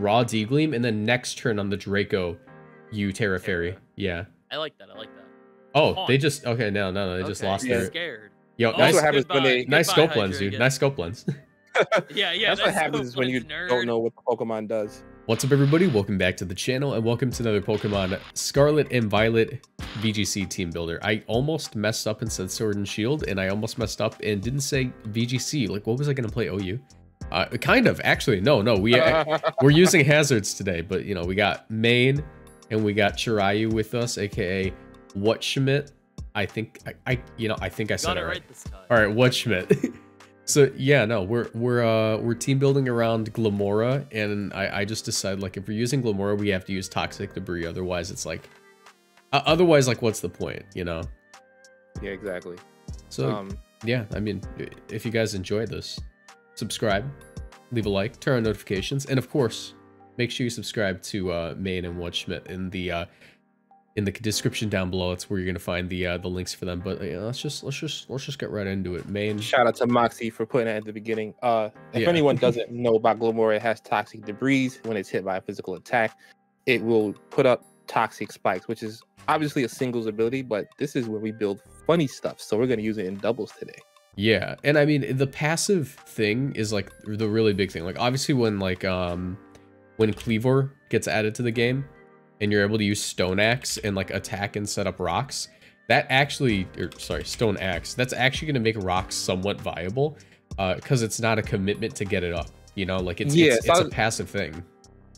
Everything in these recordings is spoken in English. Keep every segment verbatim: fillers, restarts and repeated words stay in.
raw D-Gleam, and then next turn on the Draco, you Terra Fairy. Yeah. I like that. I like that. Oh, Haunt. They just... Okay, no, no, no. They okay. just lost yeah. their... Scared. Yo, oh, nice, what happens when they... nice scope lens, dude. Nice scope lens. yeah, yeah. That's, that's what happens when you nerd. don't know what the Pokemon does. What's up, everybody? Welcome back to the channel, and welcome to another Pokemon Scarlet and Violet V G C Team Builder. I almost messed up and said Sword and Shield, and I almost messed up and didn't say V G C. Like, what was I going to play? O U? Uh, kind of, actually. No, no. We, we're using hazards today, but, you know, we got Main, and we got Chirayu with us, a k a. What Schmidt. I think I, I you know I think I said it right. right this time. All right, What Schmidt. So yeah, no, we're we're uh we're team building around Glimmora, and I I just decided, like, if we're using Glimmora, we have to use Toxic Debris, otherwise it's like uh, otherwise like what's the point, you know? Yeah, exactly. So um, yeah, I mean, if you guys enjoy this, subscribe, leave a like, turn on notifications, and of course, make sure you subscribe to uh Main and What Schmidt in the uh in the description down below. It's where you're gonna find the uh, the links for them. But you know, let's just let's just let's just get right into it. Main. Shout out to Moxie for putting it at the beginning. Uh, if yeah. anyone doesn't know about Glimmora, it has toxic debris. When it's hit by a physical attack, it will put up toxic spikes, which is obviously a singles ability. But this is where we build funny stuff, so we're gonna use it in doubles today. Yeah, and I mean, the passive thing is like the really big thing. Like obviously, when like um when Cleavor gets added to the game, and you're able to use Stone Axe and like attack and set up rocks, that actually, or sorry, Stone Axe, that's actually gonna make rocks somewhat viable, uh, because it's not a commitment to get it up, you know, like it's yeah, it's, so it's was, a passive thing.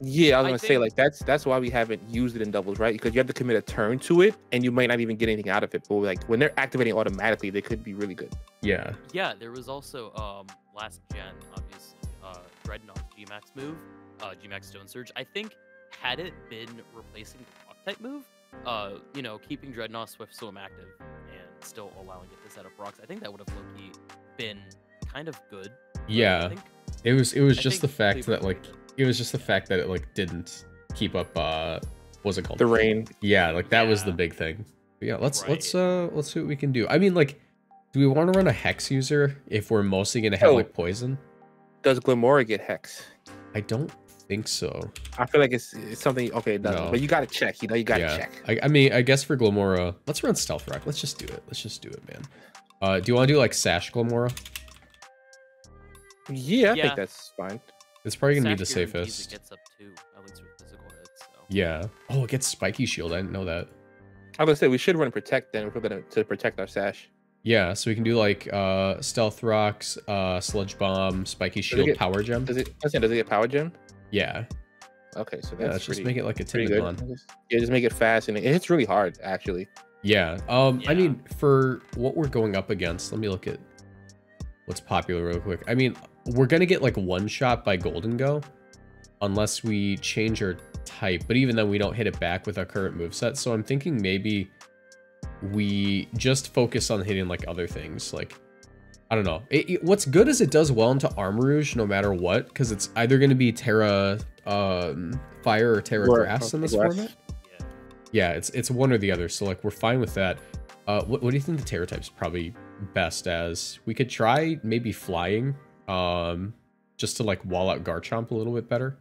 Yeah, I was I gonna think, say like that's that's why we haven't used it in doubles, right? Because you have to commit a turn to it, and you might not even get anything out of it. But like when they're activating automatically, they could be really good. Yeah. Yeah, there was also um last gen, obviously, uh, Dreadnought G max move, uh, G max Stone Surge. I think, had it been replacing the rock type move, uh, you know, keeping Dreadnought Swift Storm active and still allowing it to set up rocks, I think that would have low-key been kind of good. Yeah, I think, it was. It was I just the fact that like it was just the fact that it like didn't keep up. Uh, what was it called? The rain. Yeah, like that yeah. was the big thing. But yeah, let's right. let's uh let's see what we can do. I mean, like, do we want to run a Hex user if we're mostly gonna have oh, like poison? Does Glimmora get Hex? I don't. think so. I feel like it's, it's something. Okay, it doesn't. No. But you gotta check. You know, you gotta yeah. check. I, I mean, I guess for Glimmora, let's run Stealth Rock. Let's just do it. Let's just do it, man. Uh, do you want to do like Sash Glimmora? Yeah, yeah, I think that's fine. It's probably gonna Sash be the safest. Gets up too, at least with physical hits, so. Yeah. Oh, it gets Spiky Shield. I didn't know that. I was gonna say we should run Protect then. If we're gonna to protect our Sash. Yeah, so we can do like uh, Stealth Rocks, uh, Sludge Bomb, Spiky Shield, get, Power Gem. Does it? Does it get Power Gem? Yeah. Okay, so that's yeah, let's pretty, just make it like a Tentaclon. Yeah, just make it fast, and it hits really hard, actually. Yeah. Um, yeah. I mean, for what we're going up against, let me look at what's popular real quick. I mean, we're gonna get like one shot by Gholdengo, unless we change our type. But even then, we don't hit it back with our current moveset. So I'm thinking maybe we just focus on hitting like other things, like. I don't know. It, it, what's good is it does well into Armourouge no matter what, because it's either going to be Terra um, Fire or Terra Grass in this format. Yeah. yeah, it's it's one or the other. So like we're fine with that. Uh, what, what do you think the Terra type's probably best as? We could try maybe Flying, um, just to like wall out Garchomp a little bit better.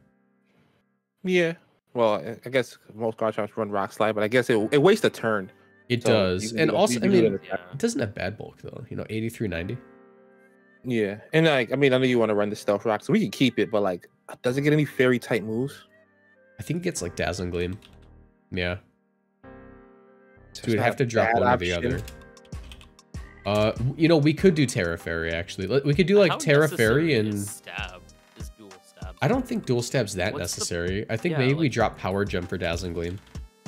Yeah. Well, I guess most Garchomps run Rock Slide, but I guess it it wastes a turn. It so does, and also I mean, yeah. it doesn't have bad bulk though. You know, eighty-three ninety. Yeah, and like I mean, I know you want to run the Stealth Rock, so we can keep it. But like, does it get any fairy type moves? I think it gets like Dazzling Gleam. Yeah. So we'd have to drop one option. or the other. Uh, you know, we could do Terra Fairy actually. We could do like How Terra Fairy and is stab. Is dual stab. I don't think dual stab's that What's necessary. The... I think yeah, maybe like... we drop Power Gem for Dazzling Gleam.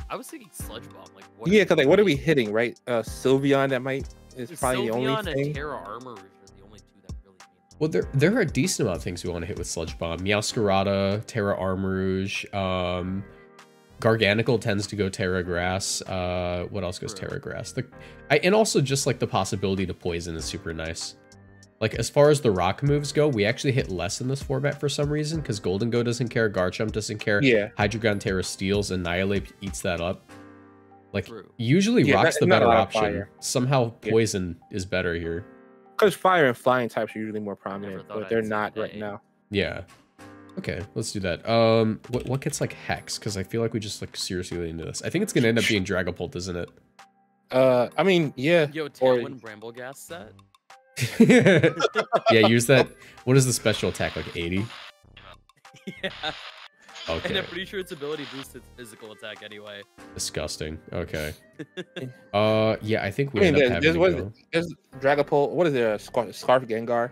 I was thinking Sludge Bomb. Like what yeah, because like what are we hitting, right? Uh, Sylveon that might is There's probably Sylveon the only and thing. Terra Armor. Well, there, there are a decent amount of things we want to hit with Sludge Bomb. Meowscarada, Terra Armourouge, um, Garganigal tends to go Terra Grass. Uh, what else goes Terra Grass? The, I, and also just like the possibility to poison is super nice. Like as far as the rock moves go, we actually hit less in this format for some reason because Gholdengo doesn't care, Garchomp doesn't care, yeah. Hydreigon Terra steals, Annihilate eats that up. Like True. usually yeah, rock's that, the better option. Somehow poison yeah. is better here. Because fire and flying types are usually more prominent, but they're I'd not right now. Yeah. Okay, let's do that. Um, what, what gets, like, Hex? Because I feel like we just, like, seriously lean into this. I think it's going to end up being Dragapult, isn't it? Uh, I mean, yeah. Yo, Tailwind Bramble Gas set? Yeah, use that. What is the special attack, like, eighty? Yeah. Okay. And I'm pretty sure its ability boosts its physical attack anyway. Disgusting. Okay. uh, yeah, I think we I mean, end up there's, having to go. There's Dragapult. What is it? A Scarf, Scarf Gengar?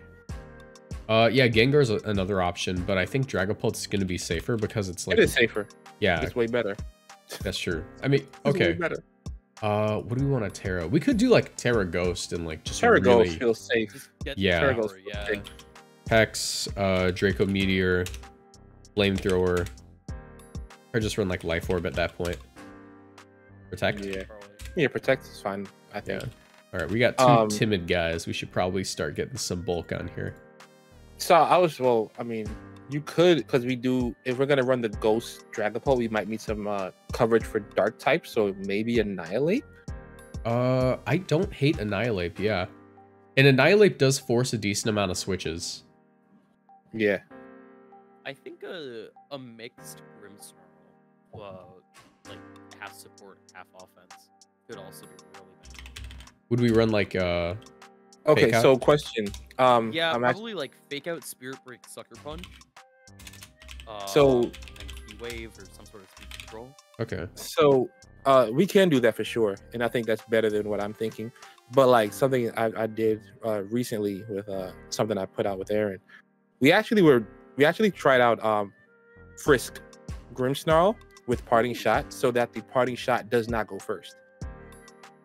Uh, yeah, Gengar's a, another option, but I think Dragapult's going to be safer because it's like... It is safer. Yeah. It's way better. That's true. I mean, okay. It's way better. Uh, what do we want to Terra? We could do like Terra Ghost and like just Terra really... Ghost feels safe. Yeah. Terra Ghost feels yeah. safe. Hex, uh, Draco Meteor, Flamethrower. Or just run like Life Orb at that point. Protect? Yeah, yeah, Protect is fine, I think. Yeah. Alright, we got two um, timid guys. We should probably start getting some bulk on here. So I was, well, I mean, you could, because we do, if we're going to run the Ghost Dragapult, we might need some uh, coverage for Dark types, so maybe Annihilate? Uh, I don't hate Annihilate, yeah. And Annihilate does force a decent amount of switches. Yeah. I think a, a mixed Grimmsnarl, well, like half support, half offense, could also be really bad. Would we run like, uh... Okay, so question. Um, yeah, I'm probably actually... like Fake Out, Spirit Break, Sucker Punch. Uh, so... And Key Wave or some sort of speed control. Okay. So, uh, we can do that for sure, and I think that's better than what I'm thinking. But like something I, I did uh, recently with uh, something I put out with Aaron, we actually were... We actually tried out um, Frisk Grimmsnarl with Parting Shot so that the Parting Shot does not go first.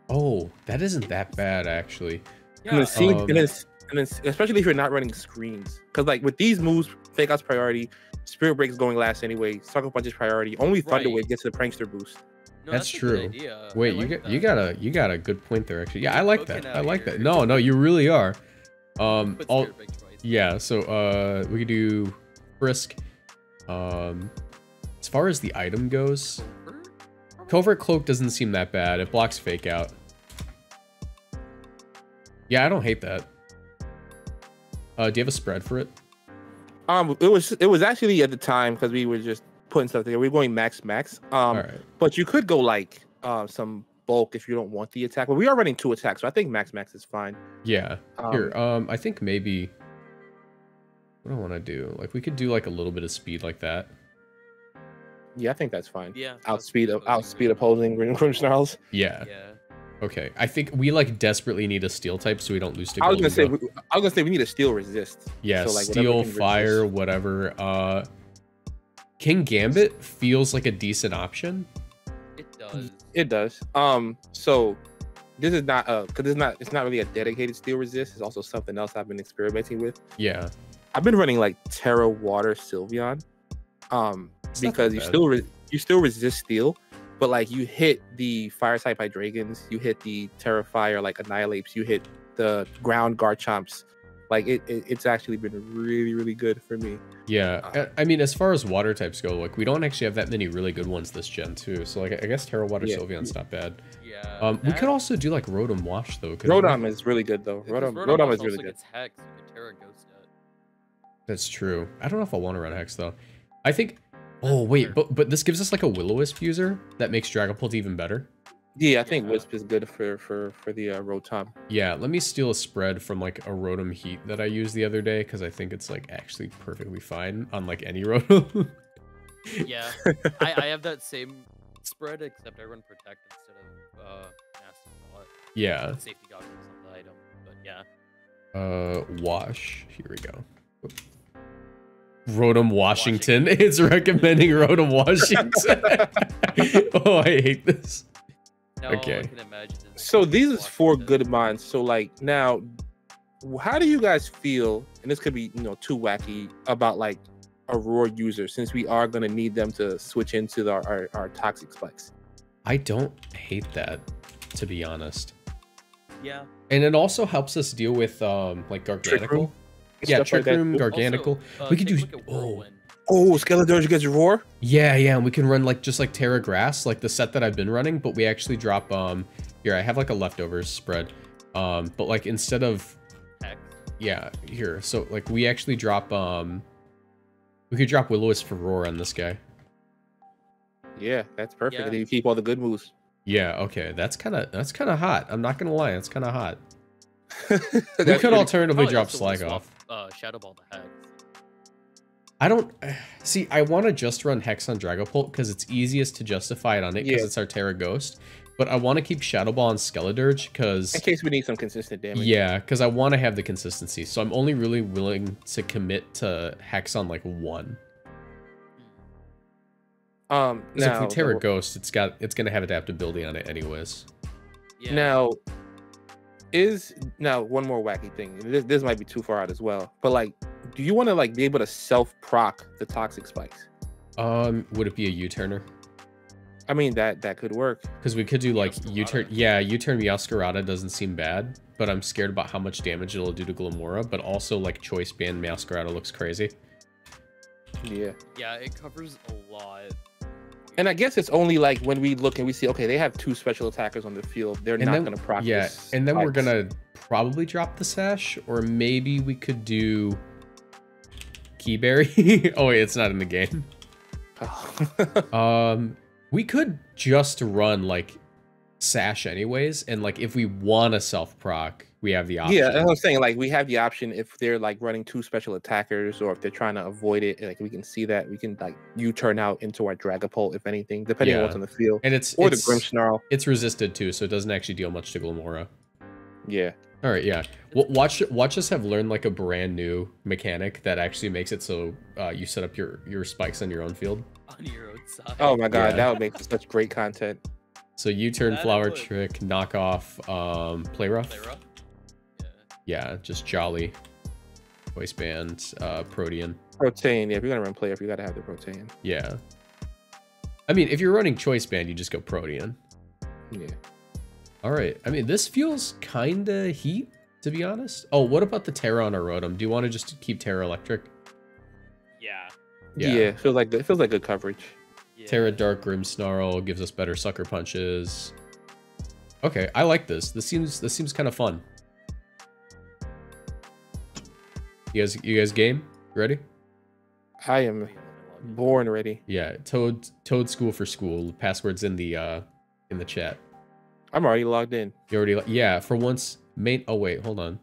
Oh, that isn't that bad, actually. Yeah. And, then see, um, and, then, and then especially if you're not running screens. Because like with these moves, Fake Out's priority, Spirit Break is going last anyway, Sucker Punch's priority, only Thunder right. Wave gets the Prankster boost. No, that's, that's true. Wait, like you, got, you, got a, you got a good point there, actually. Yeah, you're I like that. I like here. that. No, no, you really are. Um, all, yeah, so uh, we could do Frisk. Um, as far as the item goes, Covert Cloak doesn't seem that bad. It blocks Fake Out. Yeah, I don't hate that. Uh, do you have a spread for it? Um, it was it was actually at the time because we were just putting stuff together. We were going max max. Um, All right. But you could go like uh, some bulk if you don't want the attack. But we are running two attacks, so I think max max is fine. Yeah. Um, Here, um, I think maybe. What do I want to do? Like we could do like a little bit of speed like that. Yeah, I think that's fine. Yeah. Outspeed, outspeed, outspeed opposing Grimmsnarls. Yeah. Yeah. Okay, I think we like desperately need a steel type so we don't lose to Gholdengo. I was gonna say, we, I was gonna say we need a steel resist. Yeah, so, like, steel, whatever fire, resist. whatever. Uh, King Gambit feels like a decent option. It does. It does. Um, so this is not a because it's not it's not really a dedicated steel resist. It's also something else I've been experimenting with. Yeah, I've been running like Terra Water Sylveon, um, it's because you still re you still resist steel. But like you hit the fire type Hydreigons, you hit the Terra Fire like Annihilates, you hit the ground Garchomps. Like it, it it's actually been really, really good for me. Yeah, um, I mean, as far as water types go, like we don't actually have that many really good ones this gen too. So like I guess Terra Water yeah. Sylveon's not bad. Yeah. Um, we could also do like Rotom Wash though. Rotom is really good though. Rotom Rotom, Rotom is really good. Gets Hex, but Terra Ghost does. That's true. I don't know if I want to run Hex though. I think. Oh wait, but but this gives us like a Will-O-Wisp user that makes Dragapult even better. Yeah, I think yeah. Wisp is good for for for the uh, Rotom. Yeah, let me steal a spread from like a Rotom Heat that I used the other day because I think it's like actually perfectly fine on like any Rotom. Yeah, I, I have that same spread except I run Protect instead of uh, Nasty Thought. Yeah. Safety goggles on the item, but yeah. Uh, Wash. Here we go. Whoops. Rotom Washington. Washington. It's recommending Rotom Washington. Oh, I hate this. No, okay. I can imagine this. So these Washington. is four good mons. So like now, how do you guys feel? And this could be you know too wacky about like a Roar user since we are gonna need them to switch into the, our our Toxic Spikes. I don't hate that, to be honest. Yeah. And it also helps us deal with um like Garganical. Yeah, Trick Room, like Garganical. Also, uh, we could do. Oh, oh, Skeledirge gets Roar. Yeah, yeah, and we can run like just like Terra Grass, like the set that I've been running. But we actually drop. Um, here I have like a leftovers spread. Um, but like instead of, yeah, here. So like we actually drop. Um, We could drop Will-O-Wisp for Roar on this guy. Yeah, that's perfect. Yeah. And you keep all the good moves. Yeah, okay. That's kind of that's kind of hot. I'm not going to lie. It's kind of hot. We could pretty... alternatively oh, drop Slag off. Uh, Shadow Ball to Hex. I don't... See, I want to just run Hex on Dragapult because it's easiest to justify it on it because yeah. it's our Terra Ghost. But I want to keep Shadow Ball on Skeledirge because... in case we need some consistent damage. Yeah, because I want to have the consistency. So I'm only really willing to commit to Hex on, like, one. Um, now... if we Terra the... Ghost, it's got it's going to have adaptability on it anyways. Yeah. Now, is... Now, one more wacky thing. This, this might be too far out as well. But, like, do you want to, like, be able to self-proc the Toxic Spikes? Um, would it be a U-turner? I mean, that that could work. Because we could do, like, U-turn... Yeah, U-turn Meowscarada doesn't seem bad, but I'm scared about how much damage it'll do to Glimmora, but also, like, Choice Band Meowscarada looks crazy. Yeah. Yeah, it covers a lot. And I guess it's only, like, when we look and we see, okay, they have two special attackers on the field. They're and not going to proc this. Yeah, and then we're going to probably drop the Sash, or maybe we could do... Keyberry? Oh, wait, it's not in the game. Oh. um... We could just run, like, Sash anyways, and, like, if we want to self-proc, we have the option. Yeah, that's what I'm saying. Like, we have the option if they're, like, running two special attackers or if they're trying to avoid it. Like, we can see that. We can, like, U-turn out into our Dragapult, if anything, depending yeah. on what's on the field. And it's, or it's, the Grimmsnarl. It's resisted, too, so it doesn't actually deal much to Glimmora. Yeah. All right, yeah. W watch watch us have learned, like, a brand new mechanic that actually makes it so uh, you set up your, your spikes on your own field. On your own side. Oh my god, yeah. That would make such great content. So U-turn, yeah, flower trick, knock off, um, play rough. Play rough? Yeah. Yeah, just jolly. Choice band, uh, protean. Protein, yeah. If you're gonna run play rough, you gotta have the protein. Yeah. I mean, if you're running choice band, you just go protean. Yeah. All right. I mean, this feels kind of heat, to be honest. Oh, what about the Terra on our Rotom? Do you want to just keep Terra Electric? Yeah. Yeah, yeah, it feels like it feels like good coverage. Yeah. Terra Dark Grimmsnarl gives us better sucker punches. Okay, I like this. This seems this seems kind of fun. You guys, you guys, game ready? I am born ready. Yeah, Toad Toad School for School. Password's in the uh, in the chat. I'm already logged in. You already? Yeah, for once, main. Oh wait, hold on.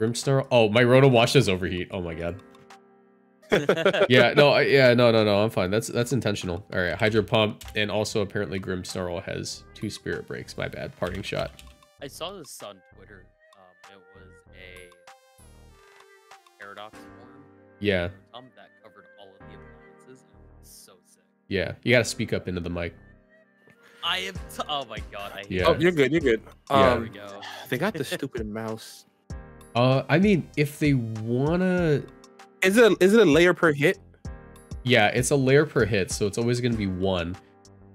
Grimmsnarl. Oh, my Rotom Wash does overheat. Oh my god. yeah, no, yeah, no, no, no. I'm fine. That's that's intentional. All right, Hydro Pump, and also apparently Grimmsnarl has two Spirit Breaks. My bad. Parting Shot. I saw this on Twitter. Um, it was a um, Paradox form. Yeah. Um, that covered all of the appliances. And it was so sick. Yeah, you gotta speak up into the mic. I am. T oh my god. I yeah. Oh, you're good. You're good. Yeah. Um, there we go. They got the stupid mouse. Uh, I mean, if they wanna. Is it, is it a layer per hit? Yeah, it's a layer per hit, so it's always going to be one.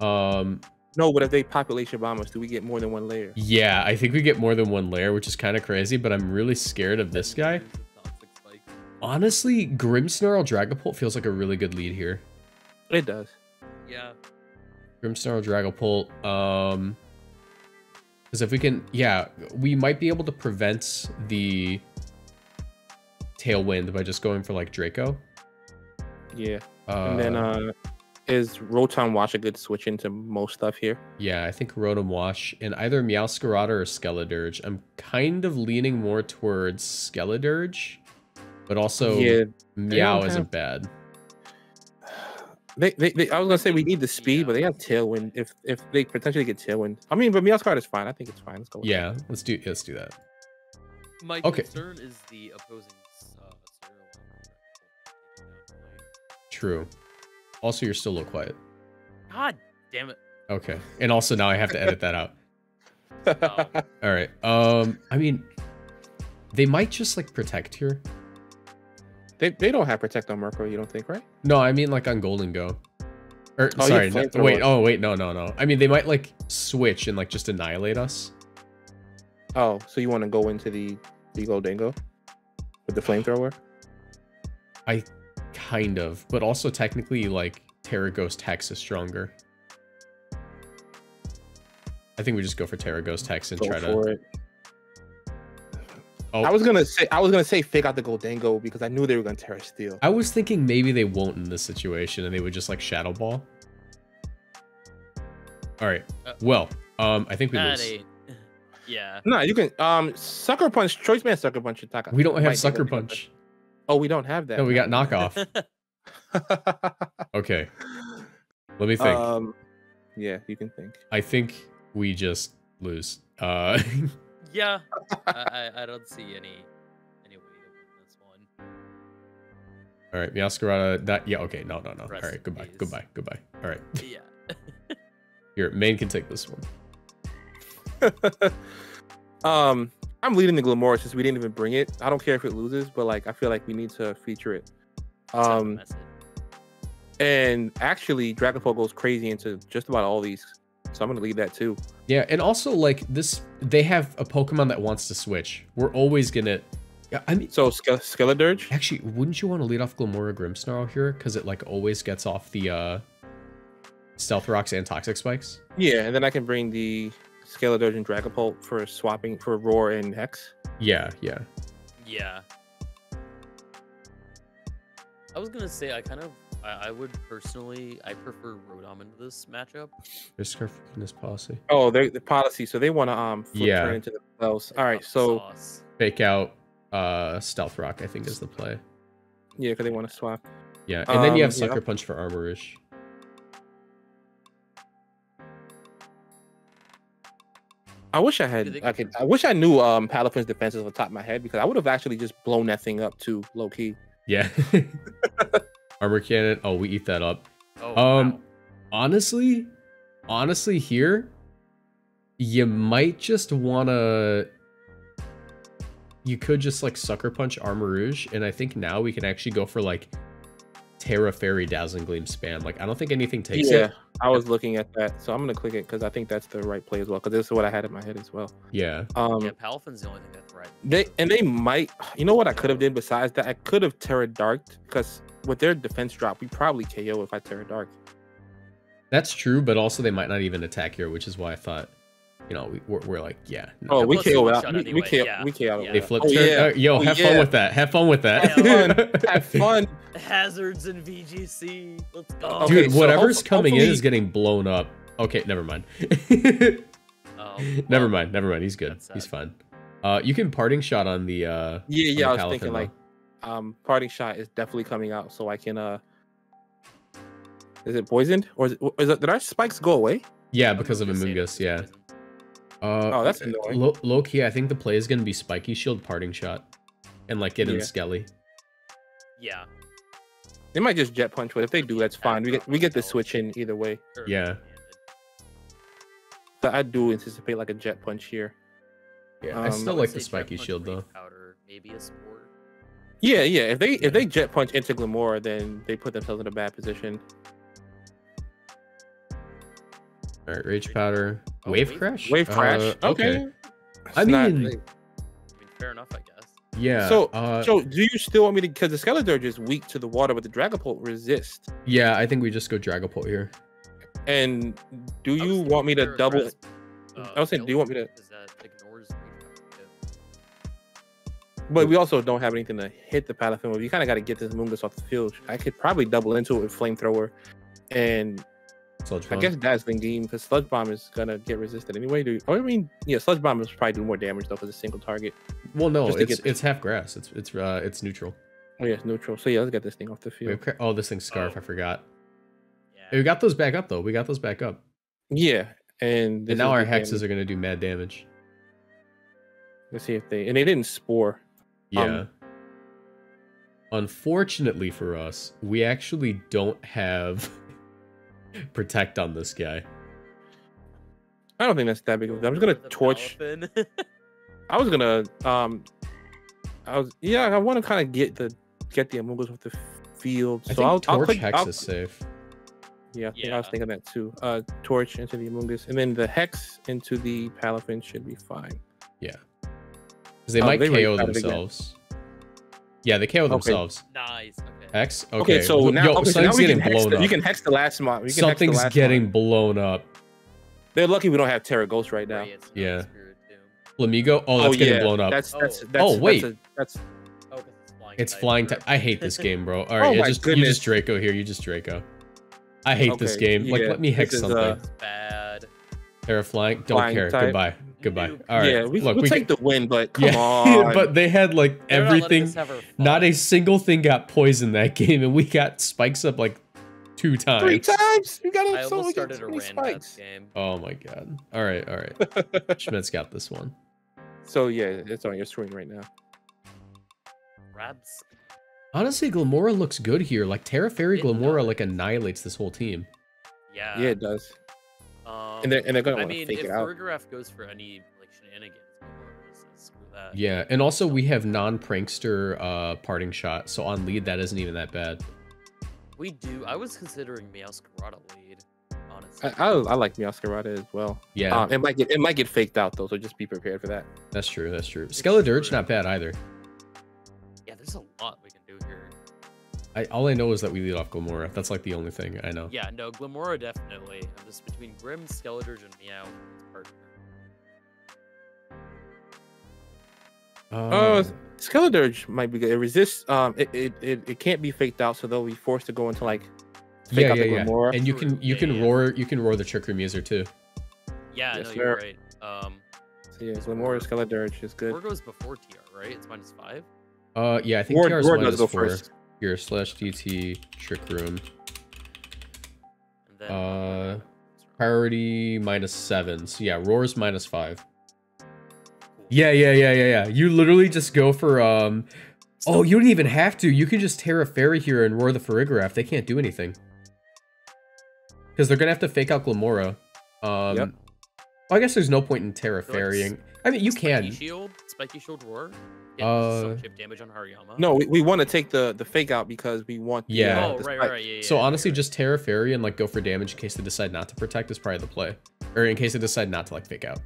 Um, no, but if they population bomb us, do we get more than one layer? Yeah, I think we get more than one layer, which is kind of crazy, but I'm really scared of this guy. Honestly, Grimmsnarl Dragapult feels like a really good lead here. It does. Yeah. Grimmsnarl Dragapult. Um, because if we can... Yeah, we might be able to prevent the... Tailwind by just going for like Draco. Yeah. Uh, and then uh is Rotom Wash a good switch into most stuff here? Yeah, I think Rotom Wash and either Meowscarada or Skeledirge. I'm kind of leaning more towards Skeledirge, but also yeah, Meow isn't have... bad. They, they, they, I was gonna say we need the speed, yeah. But they have Tailwind. If if they potentially get Tailwind, I mean, but Meowscarada is fine. I think it's fine. Let's go. With yeah, that. let's do let's do that. My okay. concern is the opposing. True. Also, you're still a little quiet. God damn it. Okay. And also now I have to edit that out. Um, all right. Um, I mean, they might just like protect here. They they don't have protect on Murkrow, you don't think, right? No, I mean like on Gholdengo. Or oh, sorry, no, wait. Oh wait, no, no, no. I mean they might like switch and like just annihilate us. Oh, so you want to go into the the Gholdengo with the flamethrower? I. Kind of, but also technically, like, Terra Ghost Hex is stronger. I think we just go for Terra Ghost Hex and go try to... It. Oh. I was gonna say I was gonna say fake out the Gholdengo because I knew they were gonna Terra Steal. I was thinking maybe they won't in this situation and they would just like Shadow Ball. All right. Well, um, I think we lose. Ain't... Yeah. No, you can um Sucker Punch, Choice Band, Sucker Punch attack. We don't have Sucker Punch. Oh, we don't have that. No, we got Knock Off. Okay. Let me think. Um, yeah, you can think. I think we just lose. Uh, yeah, I, I don't see any any way to win this one. All right, Meowscarada. That yeah. Okay, no, no, no. Rest all right, goodbye, please. goodbye, goodbye. All right. Yeah. Here, Maine can take this one. um, I'm leading the Glimmora since we didn't even bring it. I don't care if it loses, but like I feel like we need to feature it. Um. And actually, Dragapult goes crazy into just about all these, so I'm gonna leave that too. Yeah, and also like this, they have a Pokemon that wants to switch. We're always gonna. Yeah, I mean. So Ske Skeledirge. Actually, wouldn't you want to lead off Glimmora Grimmsnarl here because it like always gets off the uh, Stealth Rocks and Toxic Spikes? Yeah, and then I can bring the Skeledirge and Dragapult for swapping for Roar and Hex. Yeah, yeah, yeah. I was gonna say I kind of. I would personally, I prefer Rotom into this matchup. Risk her in this policy. Oh, they the policy, so they want to um flip yeah. turn into themselves. All right, so sauce. Fake out uh Stealth Rock, I think, is the play. Yeah, because they want to swap. Yeah, and um, then you have Sucker yeah. Punch for Arborish. I wish I had. I could. I wish I knew um Palafin's defenses off the top of my head because I would have actually just blown that thing up too, low key. Yeah. Armor Cannon. Oh, we eat that up. Oh, um, wow. honestly, honestly, here, you might just wanna. You could just like Sucker Punch Armor Rouge, and I think now we can actually go for like Terra Fairy Dazzling Gleam Span. Like, I don't think anything takes yeah, it. Yeah, I was looking at that, so I'm gonna click it because I think that's the right play as well. Because this is what I had in my head as well. Yeah. Um, yeah, Palafin's the only thing that's right. They and they might. You know what I could have did besides that? I could have Terra Darked because. With their defense drop, we probably K O if I Terra Dark. That's true, but also they might not even attack here, which is why I thought, you know, we, we're, we're like, yeah. No. Oh, we K O out. Anyway. We, K O, yeah. we K O. Yeah. They flip. Oh, yeah. uh, yo, have yeah. fun with that. Have fun with that. Have fun. Have fun. Hazards and V G C. Let's go. Dude, okay, so whatever's coming hopefully... in is getting blown up. Okay, never mind. oh, never well, mind. Never mind. He's good. He's fine. Uh, you can parting shot on the. Uh, yeah, yeah. I was thinking like. Um, Parting Shot is definitely coming out, so I can. Uh, is it poisoned or is it, is it? Did our spikes go away? Yeah, because of Amoongus. Yeah. Uh, oh, that's annoying. Low, low key, I think the play is gonna be Spiky Shield, Parting Shot, and like get in yeah. Skelly. Yeah. They might just Jet Punch, but if they do, that's fine. We get we get the switch in either way. Yeah. But I do anticipate like a Jet Punch here. Yeah, um, I still like the Spiky Shield though. Powder, maybe a sport. Yeah, yeah. If they if they Jet Punch into Glimmora, then they put themselves in a bad position. All right, Rage Powder, oh, Wave Crash, Wave Crash. Uh, okay. okay. I mean, not, like, I mean, fair enough, I guess. Yeah. So, uh, so do you still want me to? Because the Skeledirge is weak to the water, but the Dragapult resists. Yeah, I think we just go Dragapult here. And do you want me to double? Press, uh, I was saying, do you want me to? But we also don't have anything to hit the Palafin with. You kind of got to get this Amoongus off the field. I could probably double into it with Flamethrower. And Sludge Bomb. I guess Dazzling Gleam, because Sludge Bomb is going to get resisted anyway. Do you, I mean, yeah, Sludge Bomb is probably doing more damage, though, because it's a single target. Well, no, it's it's half grass. It's it's uh, it's neutral. Oh, yeah, it's neutral. So, yeah, let's get this thing off the field. Wait, oh, this thing's Scarf. Oh. I forgot. Yeah. Hey, we got those back up, though. We got those back up. Yeah. And, and now our Hexes damage. Are going to do mad damage. Let's see if they... And they didn't Spore. Yeah. Um, Unfortunately for us, we actually don't have Protect on this guy. I don't think that's that big of a deal. I'm just gonna torch. I was gonna um I was yeah, I wanna kinda get the get the Amoongus off the field. So I think I'll torch I'll click, Hex I'll, is safe. Yeah, I think yeah. I was thinking that too. Uh torch into the Amoongus and then the Hex into the Palafin should be fine. Yeah. They oh, might they K O themselves. Yeah, they K O okay. themselves. Nice. Okay. Hex. Okay. okay so well, now, yo, okay, so now we can hex the, you can hex the last mob. You can something's hex the last getting mob. blown up. They're lucky we don't have Terra Ghost right now. Yeah. yeah. Flamigo. Oh, that's oh, getting yeah. blown up. That's, that's, that's, oh, that's, wait. That's, that's, oh, flying it's type, flying type. I hate this game, bro. All right, oh yeah, just, you just Draco here. You just Draco. I hate okay, this game. Yeah, like, let me hex something. Uh, bad. Terra flying. Don't flying care. Type. Goodbye. Goodbye. All right. Yeah, we, Look, we'll we take the win, but come yeah. on. But they had like They're everything. Not, not a single thing got poisoned that game, and we got spikes up like two times. Three times. You got up so many random spikes. Game. Oh my god. All right. All right. Schmidt's got this one. So yeah, it's on your screen right now. Rabs. Honestly, Glimmora looks good here. Like Terra Fairy, Glimmora like annihilates this whole team. Yeah. Yeah, it does. Um, and they're, and they're going to want to fake it out. I mean, if Farigiraf goes for any like shenanigans, screw that. Yeah, and also we have non-prankster uh, parting shot, so on lead that isn't even that bad. We do. I was considering Meowscarada lead, honestly. I, I, I like Meowscarada as well. Yeah, um, it might get it might get faked out though, so just be prepared for that. That's true. That's true. Skeledirge not bad either. Yeah, there's a lot we can do here. I, all I know is that we lead off Glimmora. That's like the only thing I know. Yeah, no, Glimmora definitely. I'm just between Grim, Skeledirge, and Meow. Partner. Uh, uh, Skeledirge might be good. It resists. Um, it, it it it can't be faked out, so they'll be forced to go into like fake yeah, out yeah, the Glimmora. Yeah. And you can you can yeah, roar you can roar the Trick Room user too. Yeah, yes, no, you're right. Um, so yeah, Glimmora, Skeledirge is good. Roar goes before T R, right? It's minus five. Uh, yeah, I think Roar, T R is minus go four. First. Here, slash D T, Trick Room. And then, uh, priority minus seven. So yeah, Roar's minus five. Yeah, yeah, yeah, yeah, yeah. You literally just go for, um... oh, you don't even have to. You can just Terra Fairy here and Roar the Farigiraf. They can't do anything. Because they're going to have to fake out Glimmora. Um, yep. Well, I guess there's no point in Terra Fairying. I mean, you can. Spiky Shield? Spiky Shield Roar? Uh, some chip damage on Hariyama. No, we, we want to take the the fake out because we want the, yeah. Uh, oh, right, right, right, yeah, yeah. So yeah, honestly, right. just Terra Fairy and like go for damage in case they decide not to protect is probably the play, or in case they decide not to like fake out.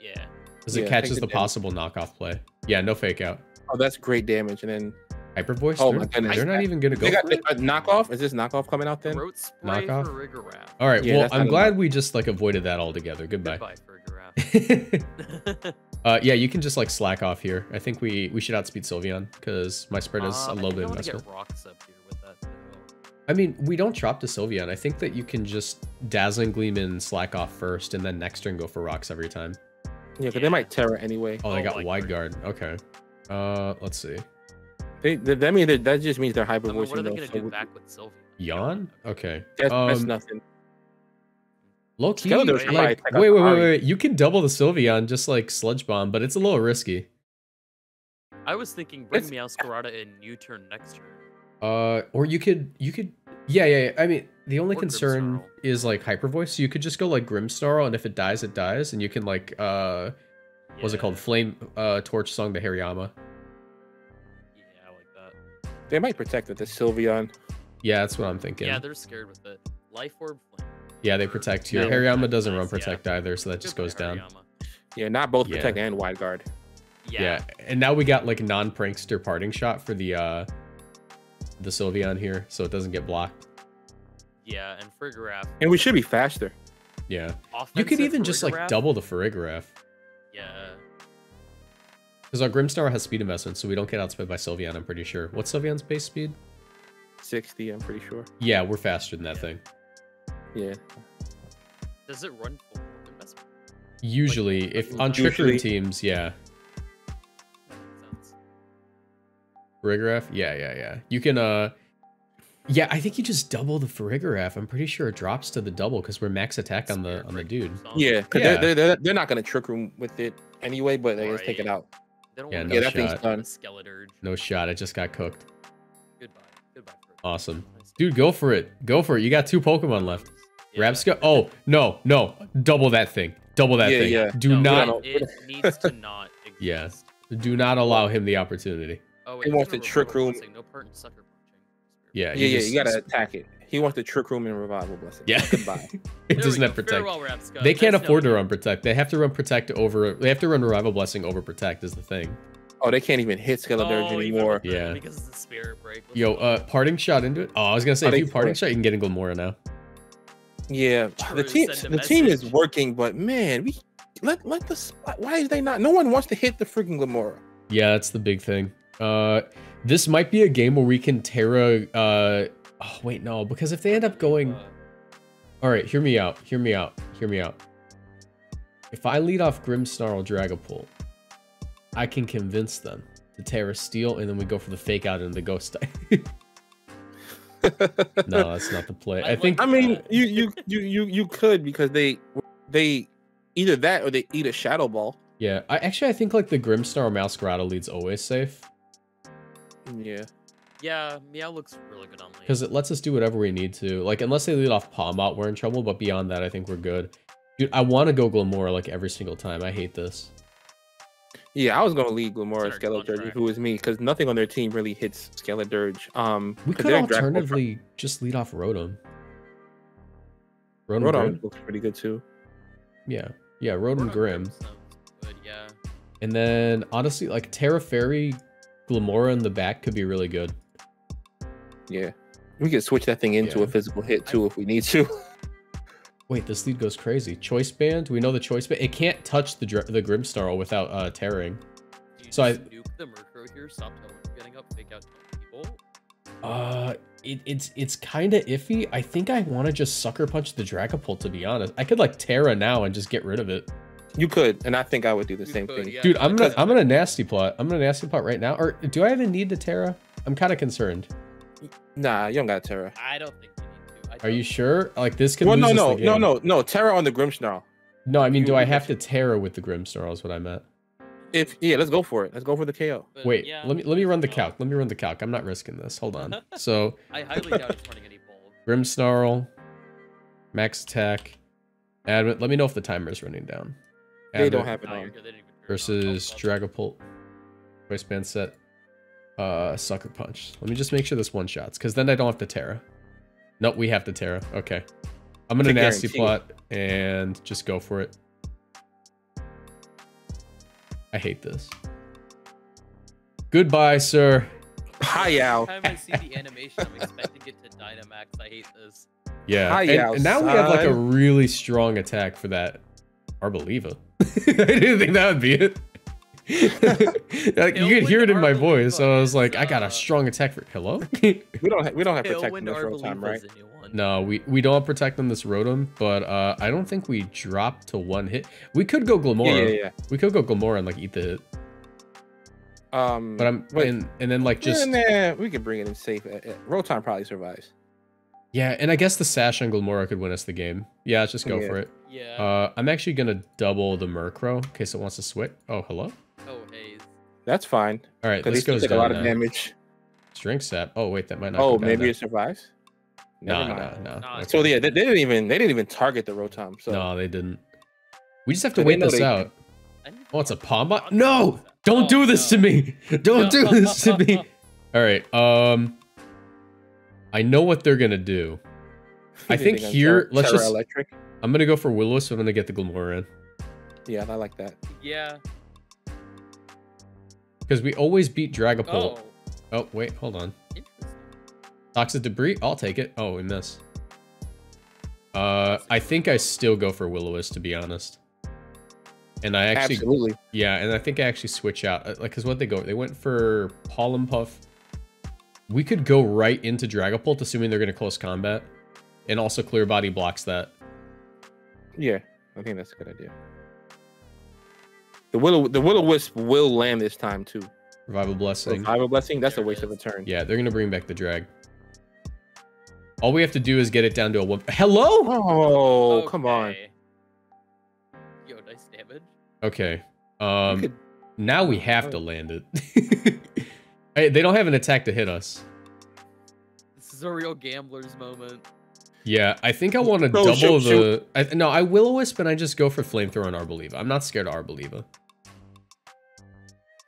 Yeah. Because yeah, it catches the, the possible knockoff play. Yeah, no fake out. Oh, that's great damage, and then Hyper Voice. Oh my goodness, they're not even gonna go. They got a knockoff. Is this knockoff coming out then? Knockoff. All right. Yeah, well, I'm glad enough. we just like avoided that altogether. Goodbye. Goodbye, Farigiraf. Uh, yeah, you can just like slack off here. I think we we should outspeed Sylveon because my spread is uh, a little bit investment. I mean, we don't drop to Sylveon. I think that you can just Dazzling Gleam and slack off first, and then next turn go for rocks every time. Yeah, but yeah. they might Terra anyway. Oh, they got oh, like Wide Guard. Okay. Uh, let's see. They, they, that mean that just means they're hyper voicing. I mean, what are they gonna do back with Sylveon? Yawn? Okay. That's, um, that's nothing. Low key, like, wait, wait, wait, wait, wait. You can double the Sylveon just like Sludge Bomb, but it's a little risky. I was thinking bring Meowscarada in U-turn next turn. Uh, or you could, you could, yeah, yeah, yeah. I mean, the only or concern Grimmsnarl. is like Hyper Voice. So you could just go like Grimmsnarl, and if it dies, it dies. And you can like, uh, yeah. what's it called? Flame uh, Torch Song to Hariyama. Yeah, I like that. They might protect with the Sylveon. Yeah, that's what I'm thinking. Yeah, they're scared with it. Life Orb Flame. Yeah, they protect here. Yeah, Hariyama doesn't run protect yeah. either, so that just goes down. Yeah, not both yeah. protect and wide guard. Yeah. yeah, and now we got like non-prankster parting shot for the uh, the Sylveon here, so it doesn't get blocked. Yeah, and Farigiraf. And we should be faster. Yeah. Offensive you could even just like double the Farigiraf. Yeah. Because our Grimmsnarl has speed investment, so we don't get outsped by Sylveon, I'm pretty sure. What's Sylveon's base speed? sixty, I'm pretty sure. Yeah, we're faster than that yeah. thing. Yeah. Does it run full investment? Usually, like, if on Trick Room teams, yeah. That makes sense. Farigiraf? Yeah, yeah, yeah. You can, uh... yeah, I think you just double the Farigiraf. I'm pretty sure it drops to the double because we're max attack on the on the dude. Yeah, because yeah. they're, they're, they're not going to Trick Room with it anyway, but they right. just take it out. They don't yeah, no yeah, that shot. thing's done. No shot. It just got cooked. Goodbye. Goodbye. Awesome. Dude, go for it. Go for it. You got two Pokemon left. Yeah. Rabsco. Oh, no, no. Double that thing. Double that yeah, thing. Yeah. Do no, not. It, it needs to not exist. Yeah. Do not allow him the opportunity. Oh, wait, he wants the Trick Room. No part in sucker punching. Yeah, yeah, yeah. Just, you gotta attack it. He wants the Trick Room and Revival Blessing. Yeah. Goodbye. It doesn't have Protect. Farewell, they can't That's afford no to run Protect. They have to run Protect over. They have to run Revival Blessing over Protect is the thing. Oh, they can't even hit Skeledirge oh, anymore. Yeah. Because it's the Spirit Break. Let's Yo, uh, Parting Shot into it. Oh, I was gonna say, oh, if you Parting Shot, you can get in Glimmora now. Yeah, True, the team the message. team is working, but man, we let let the why is they not? No one wants to hit the freaking Glimmora. Yeah, that's the big thing. Uh, this might be a game where we can Terra. Uh, oh wait, no, because if they end up going, all right, hear me out, hear me out, hear me out. If I lead off Grimmsnarl Dragapult, I can convince them to Terra Steal, and then we go for the Fake Out into the Ghost type. No, that's not the play. I, I think. I mean, you you you you you could, because they they either that or they eat a Shadow Ball. Yeah, I actually I think like the Grimmsnarl Meowscarada lead's always safe. Yeah. Yeah, Meow looks really good on lane. Because it lets us do whatever we need to. Like unless they lead off Palmot, we're in trouble. But beyond that, I think we're good. Dude, I want to go Glimmora like every single time. I hate this. Yeah, I was gonna lead Glimmora Skeledirge, who is me, because nothing on their team really hits Skeledirge. Um, we could alternatively just lead off Rotom. Rotom, Rotom Grimm looks pretty good too. Yeah, yeah, Rotom, Rotom Grimm. Good, yeah. And then honestly, like Terra Fairy, Glimmora in the back could be really good. Yeah, we could switch that thing into yeah. a physical hit too I... if we need to. Wait, this lead goes crazy. Choice Band? We know the Choice Band. It can't touch the the Grimmsnarl without uh, tearing. Do you so just I nuke the Murkrow here. Stop getting up, fake out people. Uh, it, it's it's kind of iffy. I think I want to just sucker punch the Dragapult. To be honest, I could like Terra now and just get rid of it. You could, and I think I would do the you same could, thing, yeah, dude. I'm gonna I'm gonna nasty plot. I'm gonna nasty plot right now. Or do I even need the Terra? I'm kind of concerned. Nah, you don't got Terra. I don't think. Are you sure? Like this could well, lose no, us no, no, no, no. Terra on the Grimmsnarl. No, I mean, you do I have to Terra with the Grimmsnarl is what I meant. If yeah, let's go for it. Let's go for the K O. But Wait, yeah, let me let me run the calc. Let me run the calc. I'm not risking this. Hold on. So I highly doubt it's running any bold. Grimmsnarl, max attack. Admin. Let me know if the timer is running down. Admin they don't have it on. Versus Dragapult. Waistband set. Uh, Sucker Punch. Let me just make sure this one shots, because then I don't have to Terra. Nope, we have to Terra. Okay. I'm going to nasty plot and just go for it. I hate this. Goodbye, sir. Hi, Ow. Every time I see the animation, I'm expecting it to Dynamax. I hate this. Yeah. Hi, and, and now we have like a really strong attack for that Arboliva. I didn't think that would be it. Like, you could hear it in my voice, so I was like, uh, I got a strong attack for hello. we don't we don't have protect on this Rotom, right? No, we we don't have protect on this Rotom, but uh, I don't think we drop to one hit. We could go Glimmora. Yeah, yeah, yeah. We could go Glimmora and like eat the hit. Um, but I'm but, and, and then like just yeah, nah, we could bring it in safe. Rotom probably survives. Yeah, and I guess the Sash on Glimmora could win us the game. Yeah, let's just go yeah. for it. Yeah. Uh, I'm actually gonna double the Murkrow in case it wants to switch. Oh, hello. Oh, hey. That's fine. All right, this goes down a lot now. Of damage. Drink Sap. Oh wait, that might not. Oh, maybe now. It survives. No, no, no. Okay. So yeah, they, they didn't even they didn't even target the Rotom. So. No, they didn't. We just have to wait this they... out. Oh, it's a Palmot. No! Don't oh, do this no. to me. Don't do this to me. All right. Um, I know what they're gonna do. I think here. Let's just. Electric? I'm gonna go for Will-O-Wisp, so I'm gonna get the Glimmora in. Yeah, I like that. Yeah. Because we always beat Dragapult. Oh. oh, wait, hold on. Toxic Debris, I'll take it. Oh, we miss. Uh, I think I still go for Will-O-Wisp, to be honest. And I actually... Absolutely. Yeah, and I think I actually switch out. Like, because what they go... They went for Pollen Puff. We could go right into Dragapult, assuming they're going to close combat. And also Clear Body blocks that. Yeah, I think that's a good idea. The Will the Will-O-Wisp will land this time too. Revival Blessing. Revival Blessing, that's there a waste of a turn. Yeah, they're gonna bring back the drag. All we have to do is get it down to a one. Hello? Oh, okay. Come on. Yo, nice damage. Okay. Um could... now we have oh. to land it. Hey, they don't have an attack to hit us. This is a real gambler's moment. Yeah, I think I want to double shoot, the shoot. I, no, I Will-O-Wisp and I just go for Flamethrower and Arboliva. I'm not scared of Arboliva.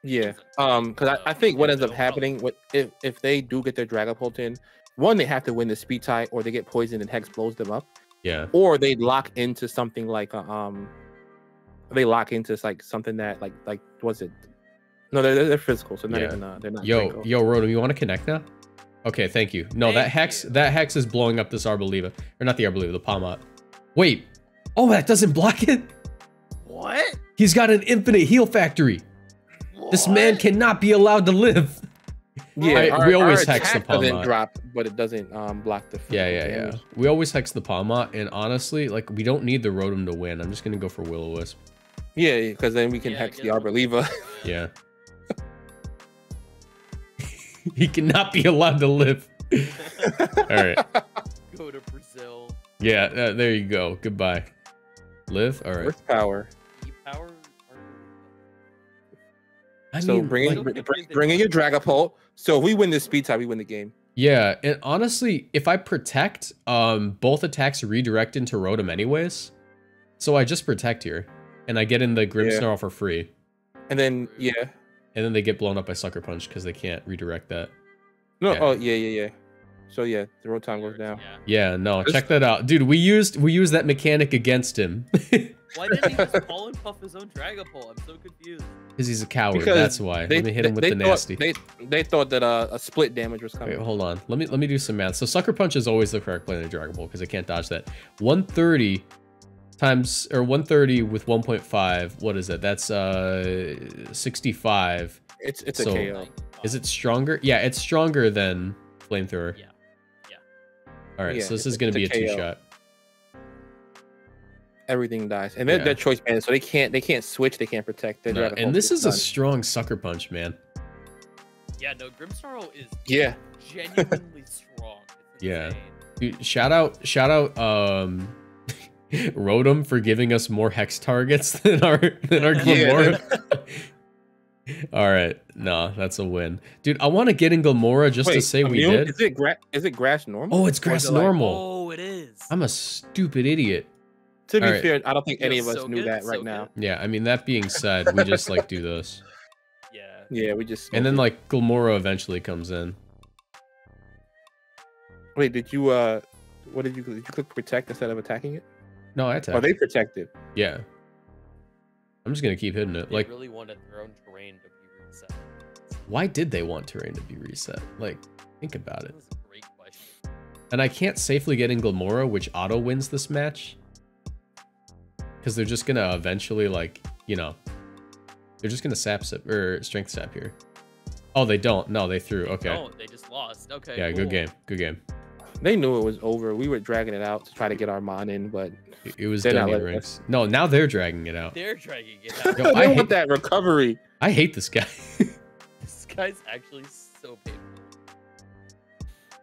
Yeah, um, because I, I think what ends up happening, what if if they do get their Dragapult in, one, they have to win the speed tie, or they get poisoned and Hex blows them up. Yeah. Or they lock into something like a, um, they lock into like something that like like what's it? No, they're they're physical, so not yeah. even uh, they're not. Yo, Draco. yo, Rotom, you want to connect now? Okay, thank you. No, thank that Hex you. that Hex is blowing up this Arboliva, or not the Arboliva, the Palmot. Wait, oh, that doesn't block it. What? He's got an infinite heal factory. What? This man cannot be allowed to live. Yeah, I, our, we always hex the Palma. Drop, but it doesn't um, block the. Yeah, yeah, damage. yeah. We always hex the Palma, and honestly, like we don't need the Rotom to win. I'm just gonna go for Will-O-Wisp. Yeah, because then we can yeah, hex the Arboliva. Yeah. He cannot be allowed to live. All right. Go to Brazil. Yeah, uh, there you go. Goodbye. Live. All right. Earth power. power I so mean, bringing like, bring, bringing your Dragapult. So if we win this speed tie, we win the game. Yeah, and honestly, if I protect, um, both attacks redirect into Rotom anyways. So I just protect here, and I get in the Grimmsnarl yeah. for free. And then yeah. And then they get blown up by Sucker Punch because they can't redirect that. No, yeah. oh yeah, yeah, yeah. So yeah, the Rotom goes down. Yeah, yeah no, check that out, dude. We used we used that mechanic against him. Why didn't he just call and puff his own Dragapult? I'm so confused. Because he's a coward. Because that's why. They, let me hit him with the thought, nasty. They they thought that uh, a split damage was coming. Wait, hold on. Let me let me do some math. So Sucker Punch is always the correct play in a Dragapult because I can't dodge that. one thirty. Times or one thirty with one point five. What is it? That's uh sixty-five. It's it's so a K O. Is it stronger? Yeah, it's stronger than Flamethrower. Yeah, yeah. All right, yeah, so this is going to be a K O. Two shot. Everything dies, and they're, yeah. they're choice band, so they can't they can't switch, they can't protect. They no, and this is done. a strong Sucker Punch, man. Yeah, no, Grimmsnarl is yeah genuinely strong. Yeah, dude, shout out shout out um. Rotom for giving us more hex targets than our than our Glimmora. Yeah. All right, no, that's a win, dude. I want to get in Glimmora just Wait, to say immune? we did. Is it grass? Is it grass normal? Oh, it's grass normal. Like, oh, it is. I'm a stupid idiot. To be right. fair, I don't think any of us so knew good, that right so now. Good. Yeah, I mean that being said, we just like do this. Yeah. Yeah, we just. And then it. like Glimmora eventually comes in. Wait, did you uh, what did you did you click protect instead of attacking it? No, I attacked. Are they protected? Yeah. I'm just gonna keep hitting it. They like, really wanted their own terrain to be reset. Why did they want terrain to be reset? Like, think about it. That's a great question. And I can't safely get in Glimmora, which auto wins this match, because they're just gonna eventually, like, you know, they're just gonna sap sip or strength sap here. Oh, they don't. No, they threw. They okay. Don't. They just lost. Okay. Yeah. Cool. Good game. Good game. They knew it was over. We were dragging it out to try to get our Mon in, but it was done in ranks. No, now they're dragging it out. They're dragging it out. Yo, I hate that recovery. I hate this guy. This guy's actually so painful.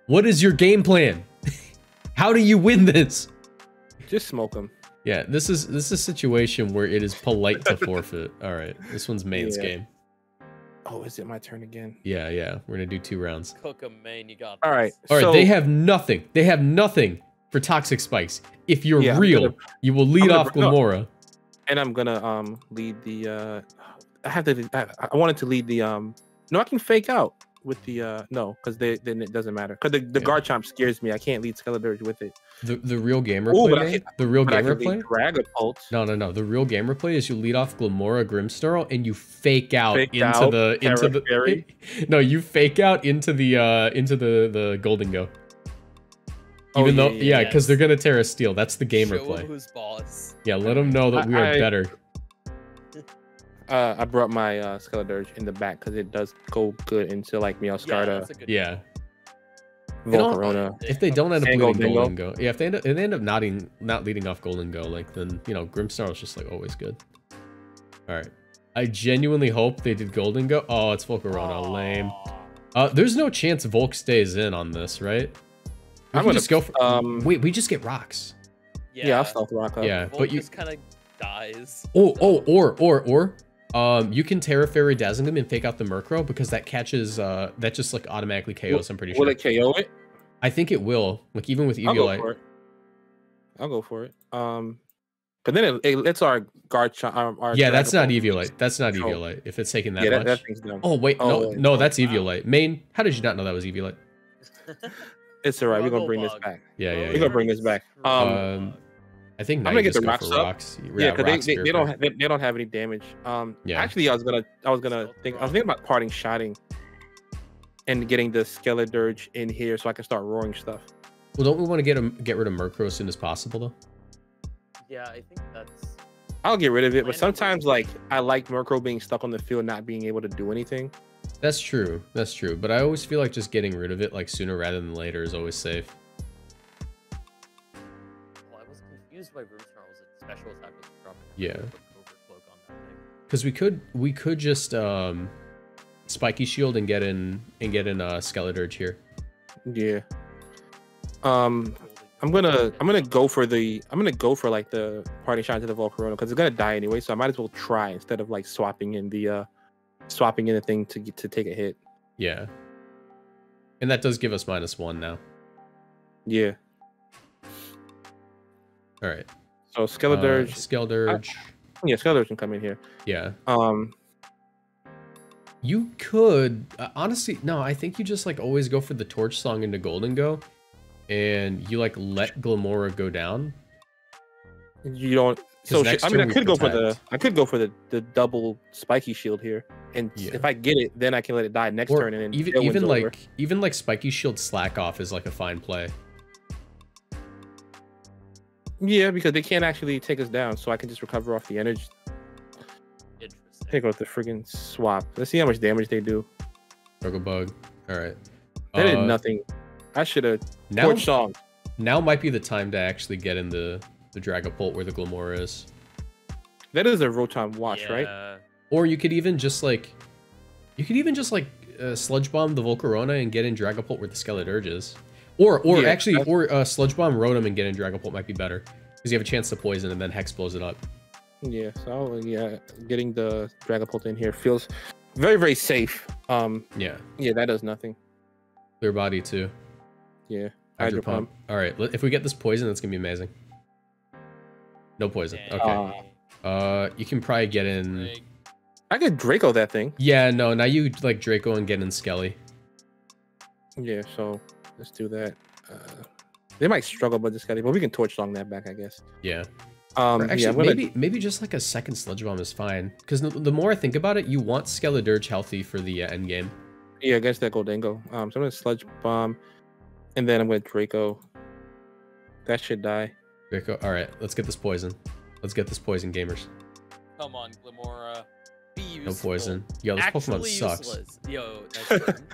What is your game plan? How do you win this? Just smoke him. Yeah, this is this is a situation where it is polite to forfeit. All right, this one's main's yeah. game. Oh, is it my turn again? Yeah, yeah. We're gonna do two rounds. Cook 'em, man. You got this. All right. All right. So, they have nothing. They have nothing for toxic spikes. If you're yeah, real, gonna, you will lead gonna, off Glimmora. No. And I'm gonna um lead the. Uh, I have to. I, I wanted to lead the. Um, no, I can fake out with the. Uh, no, because then it doesn't matter. Because the the yeah. Garchomp scares me. I can't lead Skeledirge with it. The the real gamer Ooh, play. Can, the real gamer play. Dragapult. No, no, no. The real gamer play is you lead off Glimmora, Grimmsnarl, and you fake out Faked into out, the into Terra Fairy. the. No, you fake out into the uh into the the Gholdengo. Even oh, though, yeah, because yeah, yes. they're gonna Terra Steal. That's the gamer Show play. Who's boss. Yeah, let them know that I, we are I, better. Uh, I brought my uh, Skeledirge in the back because it does go good into like Meowscarada. Yeah. yeah. Volcarona. If they don't end up leading Gholdengo, yeah, if they end up, if they end up not in, not leading off Gholdengo, like then you know Grimmsnarl is just like always good. All right. I genuinely hope they did Gholdengo. Oh, it's Volcarona. Aww. Lame. Uh, there's no chance Volk stays in on this, right? We I'm gonna just go for. Um, wait, we just get rocks. Yeah, yeah I'll stealth rock up. Yeah, Volk but you just kind of dies. Oh, so. oh, or or or, um, you can Terra Fairy Dazzling Gleam and fake out the Murkrow because that catches. Uh, that just like automatically K Os. Will, I'm pretty sure. Will it K O it? I think it will. Like even with Eviolite. I'll go for it. I'll go for it. Um, but then it, it, it's our guard shot. Our, our yeah, that's not Eviolite. That's not Eviolite. If it's taking that yeah, much. That, that thing's dumb. Oh wait, oh, no, wait, no, that's wow. Eviolite. Main, how did you not know that was Eviolite? It's all right. We're gonna bring this back. Yeah, yeah. We're yeah. gonna bring this back. Um, um I think I'm gonna get the rocks up. Rocks. Yeah, because yeah, they, they, they don't have, they, they don't have any damage. Um, yeah. Actually, I was gonna I was gonna think I was thinking about parting shotting and getting the Skeledirge in here so I can start roaring stuff. Well, don't we want to get him get rid of Murkrow as soon as possible though? Yeah, I think that's I'll get rid of it. But sometimes, like, I like Murkrow being stuck on the field, not being able to do anything. That's true. That's true. But I always feel like just getting rid of it, like, sooner rather than later is always safe. Well, I was confused why Grimmsnarl was a special attack was dropping. Yeah. Because we could we could just um, Spiky Shield and get in and get in uh, Skeledirge here. Yeah. Um. I'm gonna I'm gonna go for the I'm gonna go for like the parting shot into the Volcarona because it's gonna die anyway, so I might as well try instead of like swapping in the uh, swapping in the thing to get to take a hit. Yeah, and that does give us minus one now. Yeah. All right. So Skeledirge, uh, Skeledirge. I, yeah, Skeledirge can come in here. Yeah. Um. You could uh, honestly no, I think you just like always go for the Torch Song into Gholdengo. And you like let Glimmora go down. You don't. So I mean, I could go for the. I could go for the the double Spiky Shield here, and yeah. if I get it, then I can let it die next or turn. And then even even like over. even like Spiky Shield Slack Off is like a fine play. Yeah, because they can't actually take us down, so I can just recover off the energy. Interesting. Take off the friggin' swap. Let's see how much damage they do. Struggle bug. All right. They uh, did nothing. I should have. Now, song. now might be the time to actually get in the, the Dragapult where the Glimmora is. That is a Rotom Wash, yeah. right? Or you could even just like, you could even just like uh, Sludge Bomb the Volcarona and get in Dragapult where the Skeledirge is. Or or yeah, actually, I... or uh, Sludge Bomb Rotom and get in Dragapult might be better because you have a chance to poison and then Hex blows it up. Yeah, so yeah, getting the Dragapult in here feels very very safe. Um, yeah, yeah, that does nothing. Clear body too. Yeah. Hydro pump. All right. If we get this poison, that's gonna be amazing. No poison. Okay. Uh, uh, you can probably get in. I could Draco that thing. Yeah. No. Now you like Draco and get in Skelly. Yeah. So let's do that. Uh, they might struggle with the Skelly, but we can Torch Song that back, I guess. Yeah. Um. Or actually, yeah, gonna... maybe maybe just like a second Sludge Bomb is fine. Because the, the more I think about it, you want Skeledirge healthy for the uh, end game. Yeah, against that Gholdengo. Um. So I'm gonna Sludge Bomb. And then I'm with Draco. That should die. Draco. All right, let's get this poison. Let's get this poison, gamers. Come on, Glimmora. Be useful. No poison. Yo, this Actually Pokemon sucks. Useless. Yo, nice burn.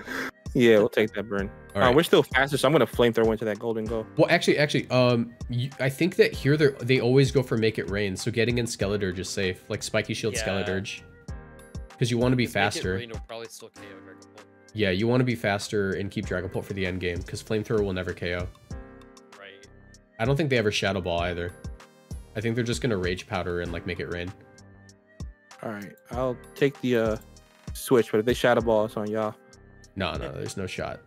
Yeah, we'll take that burn. All right. Uh, we're still faster, so I'm gonna Flamethrower into that Gholdengo. Well, actually, actually, um, you, I think that here they they always go for Make It Rain, so getting in Skeledirge is safe, like Spiky Shield yeah. Skeledirge, because you want to be Just faster. Make It Rain will probably still K O Dragapult. Yeah, you want to be faster and keep Dragapult for the end game because Flamethrower will never K O. Right. I don't think they ever Shadow Ball either. I think they're just gonna Rage Powder and like Make It Rain. All right, I'll take the uh, switch, but if they Shadow Ball, it's on y'all. No, no, there's no shot.